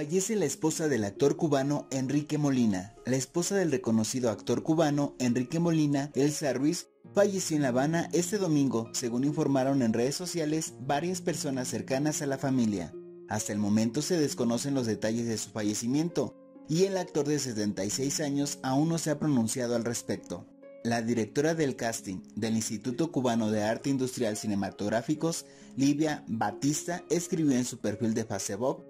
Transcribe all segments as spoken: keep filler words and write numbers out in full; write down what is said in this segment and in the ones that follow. Fallece la esposa del actor cubano Enrique Molina. La esposa del reconocido actor cubano Enrique Molina, Elsa Ruiz, falleció en La Habana este domingo, según informaron en redes sociales varias personas cercanas a la familia. Hasta el momento se desconocen los detalles de su fallecimiento y el actor de setenta y seis años aún no se ha pronunciado al respecto. La directora del casting del Instituto Cubano de Arte Industrial e Cinematográficos, Livia Batista, escribió en su perfil de Facebook: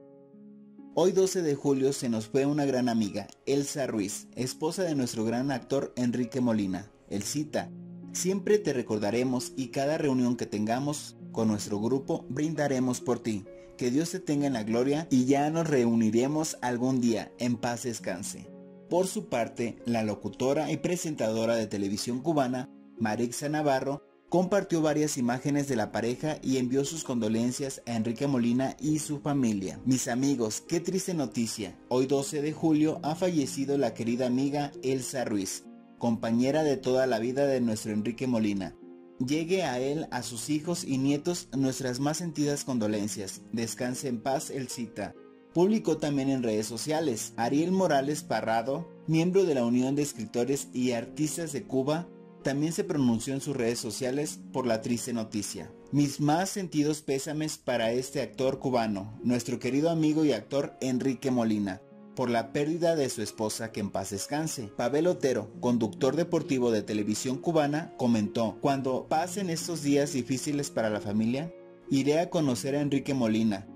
hoy doce de julio se nos fue una gran amiga, Elsa Ruiz, esposa de nuestro gran actor Enrique Molina. Elcita, siempre te recordaremos y cada reunión que tengamos con nuestro grupo brindaremos por ti. Que Dios te tenga en la gloria y ya nos reuniremos algún día. En paz descanse. Por su parte, la locutora y presentadora de televisión cubana, Marixa Navarro, compartió varias imágenes de la pareja y envió sus condolencias a Enrique Molina y su familia. Mis amigos, qué triste noticia. Hoy doce de julio ha fallecido la querida amiga Elsa Ruiz, compañera de toda la vida de nuestro Enrique Molina. Llegue a él, a sus hijos y nietos, nuestras más sentidas condolencias. Descanse en paz, Elcita. Publicó también en redes sociales Ariel Morales Parrado, miembro de la Unión de Escritores y Artistas de Cuba. También se pronunció en sus redes sociales por la triste noticia. Mis más sentidos pésames para este actor cubano, nuestro querido amigo y actor Enrique Molina, por la pérdida de su esposa, que en paz descanse. Pavel Otero, conductor deportivo de televisión cubana, comentó: cuando pasen estos días difíciles para la familia, iré a conocer a Enrique Molina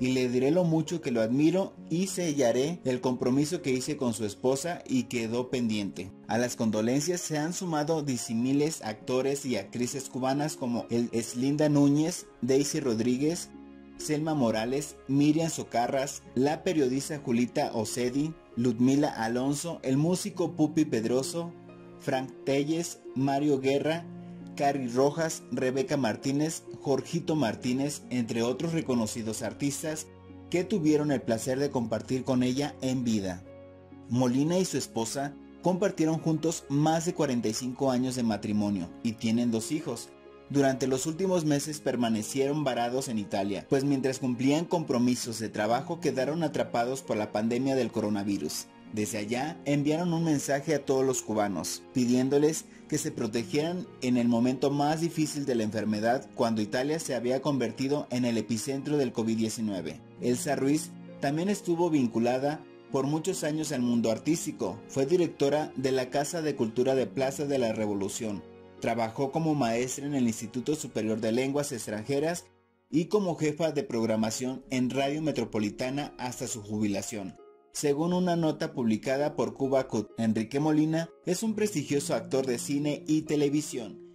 y le diré lo mucho que lo admiro y sellaré el compromiso que hice con su esposa y quedó pendiente. A las condolencias se han sumado disímiles actores y actrices cubanas como Eslinda Núñez, Daisy Rodríguez, Selma Morales, Miriam Socarras, la periodista Julita Ocedi, Ludmila Alonso, el músico Pupi Pedroso, Frank Telles, Mario Guerra, Carrie Rojas, Rebeca Martínez, Jorgito Martínez, entre otros reconocidos artistas que tuvieron el placer de compartir con ella en vida. Molina y su esposa compartieron juntos más de cuarenta y cinco años de matrimonio y tienen dos hijos. Durante los últimos meses permanecieron varados en Italia, pues mientras cumplían compromisos de trabajo quedaron atrapados por la pandemia del coronavirus. Desde allá enviaron un mensaje a todos los cubanos, pidiéndoles que se protegieran en el momento más difícil de la enfermedad, cuando Italia se había convertido en el epicentro del COVID diecinueve. Elsa Ruiz también estuvo vinculada por muchos años al mundo artístico. Fue directora de la Casa de Cultura de Plaza de la Revolución. Trabajó como maestra en el Instituto Superior de Lenguas Extranjeras y como jefa de programación en Radio Metropolitana hasta su jubilación. Según una nota publicada por Cubacut, Enrique Molina es un prestigioso actor de cine y televisión